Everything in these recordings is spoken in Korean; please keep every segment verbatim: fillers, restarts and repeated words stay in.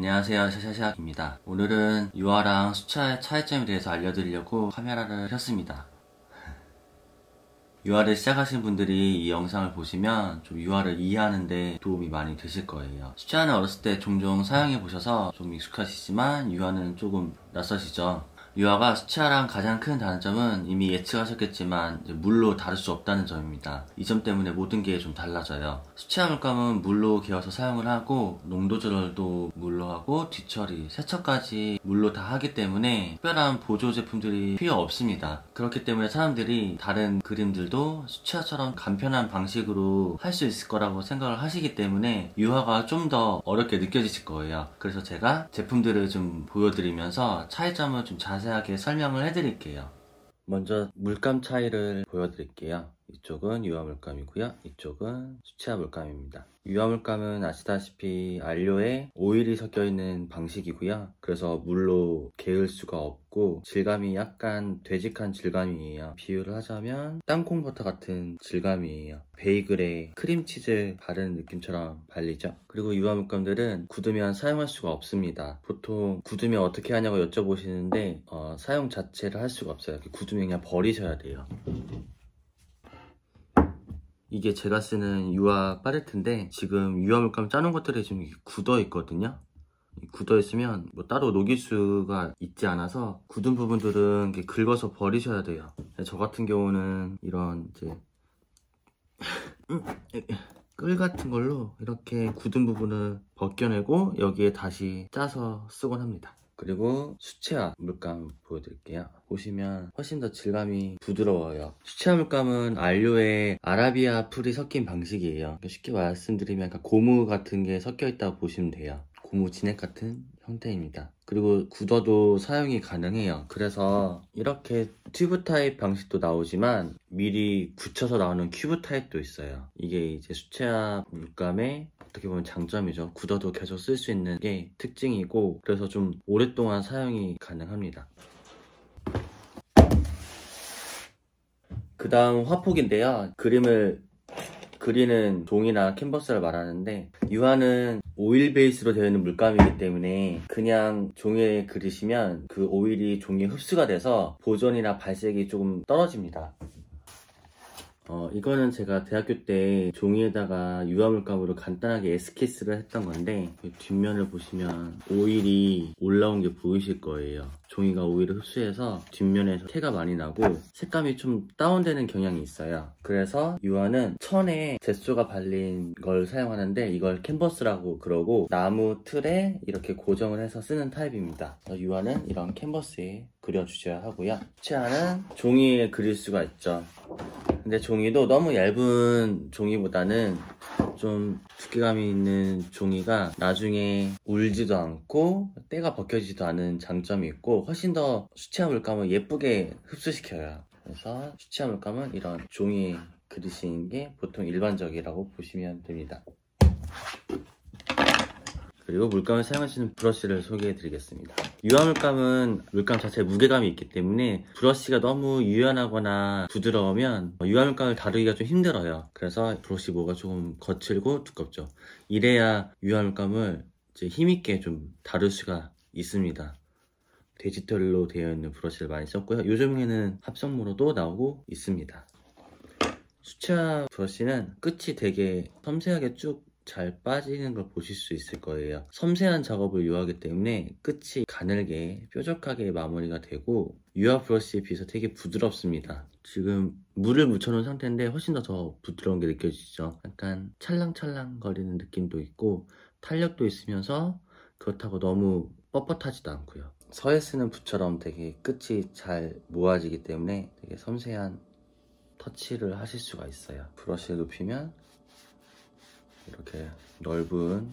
안녕하세요, 샤샤샥입니다. 오늘은 유아랑 수차의 차이점에 대해서 알려드리려고 카메라를 켰습니다. 유아를 시작하신 분들이 이 영상을 보시면 좀 유아를 이해하는데 도움이 많이 되실 거예요. 수차는 어렸을 때 종종 사용해 보셔서 좀 익숙하시지만 유아는 조금 낯서시죠. 유아가 수차랑 가장 큰 다른점은 이미 예측하셨겠지만 물로 다룰 수 없다는 점입니다. 이 점 때문에 모든 게 좀 달라져요. 수차 물감은 물로 개어서 사용을 하고 농도 조절도 물로 하고 뒤처리, 세척까지 물로 다 하기 때문에 특별한 보조 제품들이 필요 없습니다. 그렇기 때문에 사람들이 다른 그림들도 수차처럼 간편한 방식으로 할 수 있을 거라고 생각을 하시기 때문에 유화가 좀 더 어렵게 느껴지실 거예요. 그래서 제가 제품들을 좀 보여드리면서 차이점을 좀 자세히 자세하게 설명을 해드릴게요. 먼저 물감 차이를 보여드릴게요. 이쪽은 유화 물감이고요, 이쪽은 수채화 물감입니다. 유화 물감은 아시다시피 안료에 오일이 섞여있는 방식이고요. 그래서 물로 개을 수가 없고 질감이 약간 되직한 질감이에요. 비유를 하자면 땅콩버터 같은 질감이에요. 베이글에 크림치즈 바르는 느낌처럼 발리죠. 그리고 유화 물감들은 굳으면 사용할 수가 없습니다. 보통 굳으면 어떻게 하냐고 여쭤보시는데 어, 사용 자체를 할 수가 없어요. 굳으면 그냥 버리셔야 돼요. 이게 제가 쓰는 유화 팔레트인데 지금 유화 물감 짜놓은 것들이 지금 굳어 있거든요. 굳어 있으면 뭐 따로 녹일 수가 있지 않아서 굳은 부분들은 이렇게 긁어서 버리셔야 돼요. 저 같은 경우는 이런 이제 끌 같은 걸로 이렇게 굳은 부분을 벗겨내고 여기에 다시 짜서 쓰곤 합니다. 그리고 수채화 물감 보여드릴게요. 보시면 훨씬 더 질감이 부드러워요. 수채화 물감은 안료에 아라비아 풀이 섞인 방식이에요. 쉽게 말씀드리면 고무 같은 게 섞여 있다고 보시면 돼요. 고무 진액 같은 형태입니다. 그리고 굳어도 사용이 가능해요. 그래서 이렇게 튜브 타입 방식도 나오지만 미리 굳혀서 나오는 큐브 타입도 있어요. 이게 이제 수채화 물감의 어떻게 보면 장점이죠. 굳어도 계속 쓸 수 있는 게 특징이고 그래서 좀 오랫동안 사용이 가능합니다. 그 다음 화폭인데요. 그림을 그리는 종이나 캔버스를 말하는데 유화는 오일 베이스로 되어 있는 물감이기 때문에 그냥 종이에 그리시면 그 오일이 종이에 흡수가 돼서 보존이나 발색이 조금 떨어집니다. 어, 이거는 제가 대학교 때 종이에다가 유화 물감으로 간단하게 에스키스를 했던 건데 뒷면을 보시면 오일이 올라온 게 보이실 거예요. 종이가 오일을 흡수해서 뒷면에서 태가 많이 나고 색감이 좀 다운되는 경향이 있어요. 그래서 유화는 천에 젯소가 발린 걸 사용하는데 이걸 캔버스라고 그러고 나무 틀에 이렇게 고정을 해서 쓰는 타입입니다. 유화는 이런 캔버스에 그려주셔야 하고요. 수채화는 종이에 그릴 수가 있죠. 근데 종이도 너무 얇은 종이보다는 좀 두께감이 있는 종이가 나중에 울지도 않고 때가 벗겨지지도 않은 장점이 있고 훨씬 더 수채화 물감을 예쁘게 흡수시켜요. 그래서 수채화 물감은 이런 종이에 그리시는 게 보통 일반적이라고 보시면 됩니다. 그리고 물감을 사용하시는 브러쉬를 소개해 드리겠습니다. 유화 물감은 물감 자체에 무게감이 있기 때문에 브러쉬가 너무 유연하거나 부드러우면 유화 물감을 다루기가 좀 힘들어요. 그래서 브러쉬 모가 조금 거칠고 두껍죠. 이래야 유화 물감을 이제 힘있게 좀 다룰 수가 있습니다. 디지털로 되어 있는 브러쉬를 많이 썼고요. 요즘에는 합성모로도 나오고 있습니다. 수채화 브러쉬는 끝이 되게 섬세하게 쭉 잘 빠지는 걸 보실 수 있을 거예요. 섬세한 작업을 요하기 때문에 끝이 가늘게 뾰족하게 마무리가 되고 유화 브러쉬에 비해서 되게 부드럽습니다. 지금 물을 묻혀놓은 상태인데 훨씬 더 더 부드러운 게 느껴지죠. 약간 찰랑찰랑 거리는 느낌도 있고 탄력도 있으면서 그렇다고 너무 뻣뻣하지도 않고요. 서예 쓰는 붓처럼 되게 끝이 잘 모아지기 때문에 되게 섬세한 터치를 하실 수가 있어요. 브러쉬를 높이면 이렇게 넓은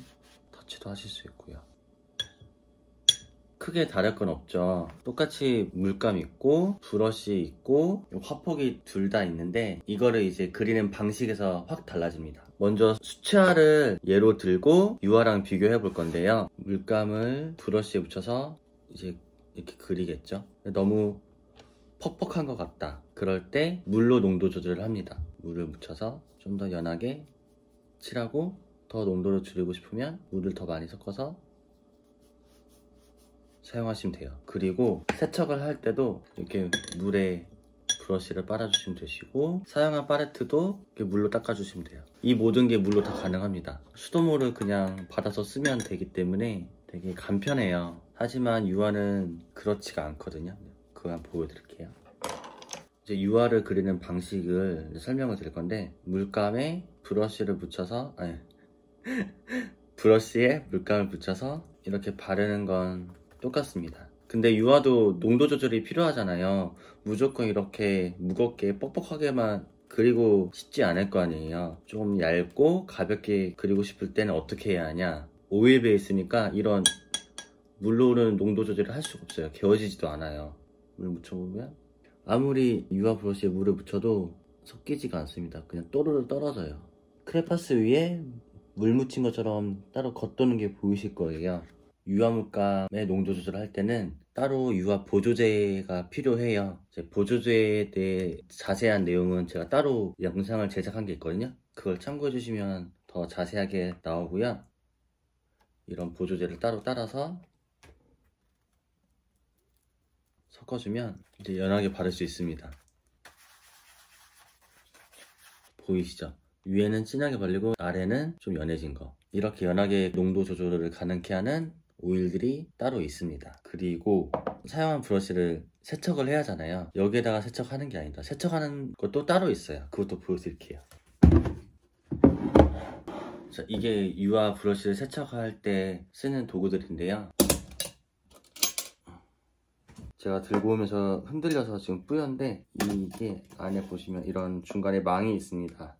터치도 하실 수 있고요. 크게 다를 건 없죠. 똑같이 물감 있고 브러쉬 있고 화폭이 둘 다 있는데 이거를 이제 그리는 방식에서 확 달라집니다. 먼저 수채화를 예로 들고 유화랑 비교해 볼 건데요. 물감을 브러쉬에 묻혀서 이제 이렇게 그리겠죠. 너무 퍽퍽한 것 같다. 그럴 때 물로 농도 조절을 합니다. 물을 묻혀서 좀 더 연하게 칠하고 더 농도를 줄이고 싶으면 물을 더 많이 섞어서 사용하시면 돼요. 그리고 세척을 할 때도 이렇게 물에 브러쉬를 빨아주시면 되시고, 사용한 팔레트도 이렇게 물로 닦아주시면 돼요. 이 모든 게 물로 다 가능합니다. 수돗물을 그냥 받아서 쓰면 되기 때문에 되게 간편해요. 하지만 유화는 그렇지가 않거든요. 그거 한번 보여드릴게요. 이제 유화를 그리는 방식을 설명을 드릴 건데, 물감에 브러쉬를 묻혀서 아니, 브러쉬에 물감을 묻혀서 이렇게 바르는 건 똑같습니다. 근데 유화도 농도 조절이 필요하잖아요. 무조건 이렇게 무겁게 뻑뻑하게만 그리고 싶지 않을 거 아니에요. 좀 얇고 가볍게 그리고 싶을 때는 어떻게 해야 하냐, 오일 베이스니까 이런 물로 오는 농도 조절을 할 수가 없어요. 개워지지도 않아요. 물 묻혀보면 아무리 유화 브러쉬에 물을 묻혀도 섞이지가 않습니다. 그냥 또르르 떨어져요. 크레파스 위에 물 묻힌 것처럼 따로 겉도는 게 보이실 거예요. 유화 물감의 농도 조절할 때는 따로 유화 보조제가 필요해요. 보조제에 대해 자세한 내용은 제가 따로 영상을 제작한 게 있거든요. 그걸 참고해 주시면 더 자세하게 나오고요. 이런 보조제를 따로 따라서 섞어주면 이제 연하게 바를 수 있습니다. 보이시죠? 위에는 진하게 바르고 아래는 좀 연해진 거. 이렇게 연하게 농도 조절을 가능케 하는 오일들이 따로 있습니다. 그리고 사용한 브러쉬를 세척을 해야 하잖아요. 여기에다가 세척하는 게 아니다. 세척하는 것도 따로 있어요. 그것도 보여드릴게요. 자, 이게 유화 브러쉬를 세척할 때 쓰는 도구들인데요. 제가 들고 오면서 흔들려서 지금 뿌연데, 이게 안에 보시면 이런 중간에 망이 있습니다.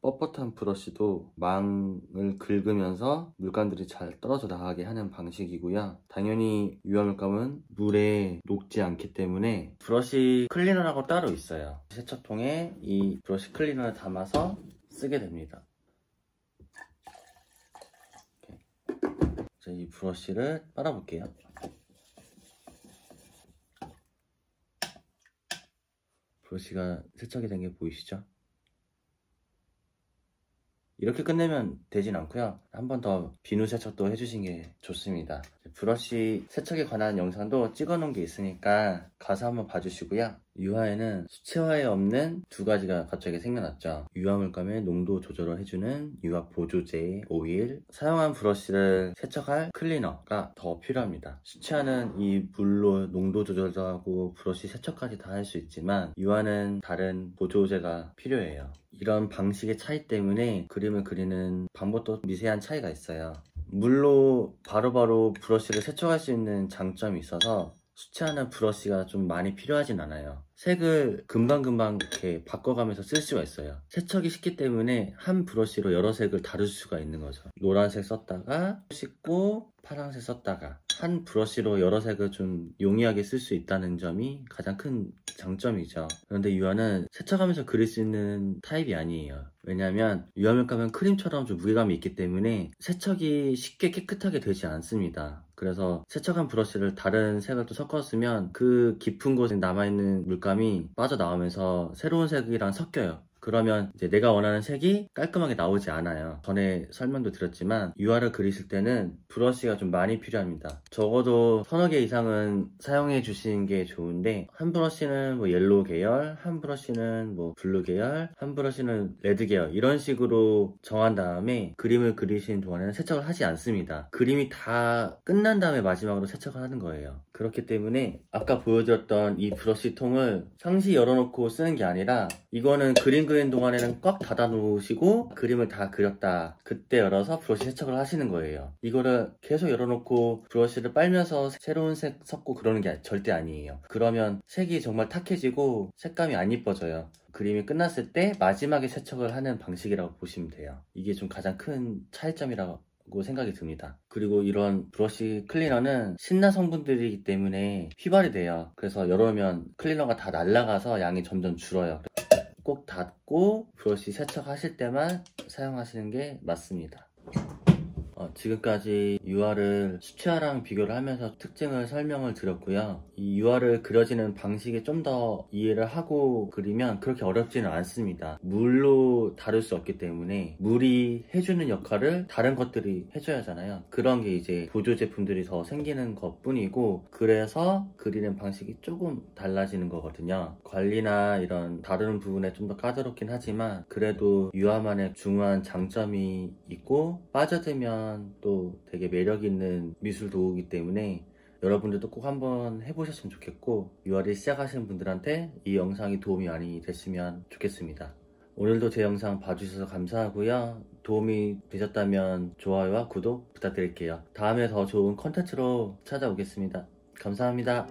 뻣뻣한 브러쉬도 망을 긁으면서 물감들이 잘 떨어져 나가게 하는 방식이고요. 당연히 유화 물감은 물에 녹지 않기 때문에 브러쉬 클리너라고 따로 있어요. 세척통에 이 브러쉬 클리너를 담아서 쓰게 됩니다. 자, 이 브러쉬를 빨아볼게요. 브러쉬가 세척이 된 게 보이시죠? 이렇게 끝내면 되진 않고요. 한 번 더 비누 세척도 해주신 게 좋습니다. 브러쉬 세척에 관한 영상도 찍어놓은 게 있으니까 가서 한번 봐주시고요. 유화에는 수채화에 없는 두 가지가 갑자기 생겨났죠. 유화 물감의 농도 조절을 해주는 유화 보조제, 오일, 사용한 브러쉬를 세척할 클리너가 더 필요합니다. 수채화는 이 물로 농도 조절도 하고 브러쉬 세척까지 다 할 수 있지만, 유화는 다른 보조제가 필요해요. 이런 방식의 차이 때문에 그림을 그리는 방법도 미세한 차이가 있어요. 물로 바로바로 브러쉬를 세척할 수 있는 장점이 있어서 수채화는 브러쉬가 좀 많이 필요하진 않아요. 색을 금방금방 이렇게 바꿔가면서 쓸 수가 있어요. 세척이 쉽기 때문에 한 브러쉬로 여러 색을 다룰 수가 있는 거죠. 노란색 썼다가 씻고 파란색 썼다가, 한 브러쉬로 여러 색을 좀 용이하게 쓸 수 있다는 점이 가장 큰 장점이죠. 그런데 유화는 세척하면서 그릴 수 있는 타입이 아니에요. 왜냐하면 유화 물감은 크림처럼 좀 무게감이 있기 때문에 세척이 쉽게 깨끗하게 되지 않습니다. 그래서 세척한 브러쉬를 다른 색을 또 섞었으면 그 깊은 곳에 남아있는 물감이 빠져나오면서 새로운 색이랑 섞여요. 그러면 이제 내가 원하는 색이 깔끔하게 나오지 않아요. 전에 설명도 드렸지만 유화를 그리실 때는 브러쉬가 좀 많이 필요합니다. 적어도 서너 개 이상은 사용해 주시는 게 좋은데, 한 브러쉬는 뭐 옐로우 계열, 한 브러쉬는 뭐 블루 계열, 한 브러쉬는 레드 계열, 이런 식으로 정한 다음에 그림을 그리시는 동안에는 세척을 하지 않습니다. 그림이 다 끝난 다음에 마지막으로 세척을 하는 거예요. 그렇기 때문에 아까 보여드렸던 이 브러쉬 통을 상시 열어놓고 쓰는 게 아니라, 이거는 그림 그리는 동안에는 꽉 닫아 놓으시고 그림을 다 그렸다, 그때 열어서 브러쉬 세척을 하시는 거예요. 이거를 계속 열어놓고 브러쉬를 빨면서 새로운 색 섞고 그러는 게 절대 아니에요. 그러면 색이 정말 탁해지고 색감이 안 이뻐져요. 그림이 끝났을 때 마지막에 세척을 하는 방식이라고 보시면 돼요. 이게 좀 가장 큰 차이점이라고 생각이 듭니다. 그리고 이런 브러쉬 클리너는 신나 성분들이기 때문에 휘발이 돼요. 그래서 열어놓으면 클리너가 다 날아가서 양이 점점 줄어요. 꼭 닫고 브러쉬 세척하실 때만 사용하시는 게 맞습니다. 어, 지금까지 유화를 수채화랑 비교를 하면서 특징을 설명을 드렸고요. 이 유화를 그려지는 방식에 좀 더 이해를 하고 그리면 그렇게 어렵지는 않습니다. 물로 다룰 수 없기 때문에 물이 해주는 역할을 다른 것들이 해줘야 하잖아요. 그런 게 이제 보조 제품들이 더 생기는 것 뿐이고, 그래서 그리는 방식이 조금 달라지는 거거든요. 관리나 이런 다루는 부분에 좀 더 까다롭긴 하지만 그래도 유화만의 중요한 장점이 있고 빠져들면 또 되게 매력 있는 미술 도구이기 때문에 여러분들도 꼭 한번 해보셨으면 좋겠고, 유화를 시작하시는 분들한테 이 영상이 도움이 많이 됐으면 좋겠습니다. 오늘도 제 영상 봐주셔서 감사하고요. 도움이 되셨다면 좋아요와 구독 부탁드릴게요. 다음에 더 좋은 컨텐츠로 찾아오겠습니다. 감사합니다.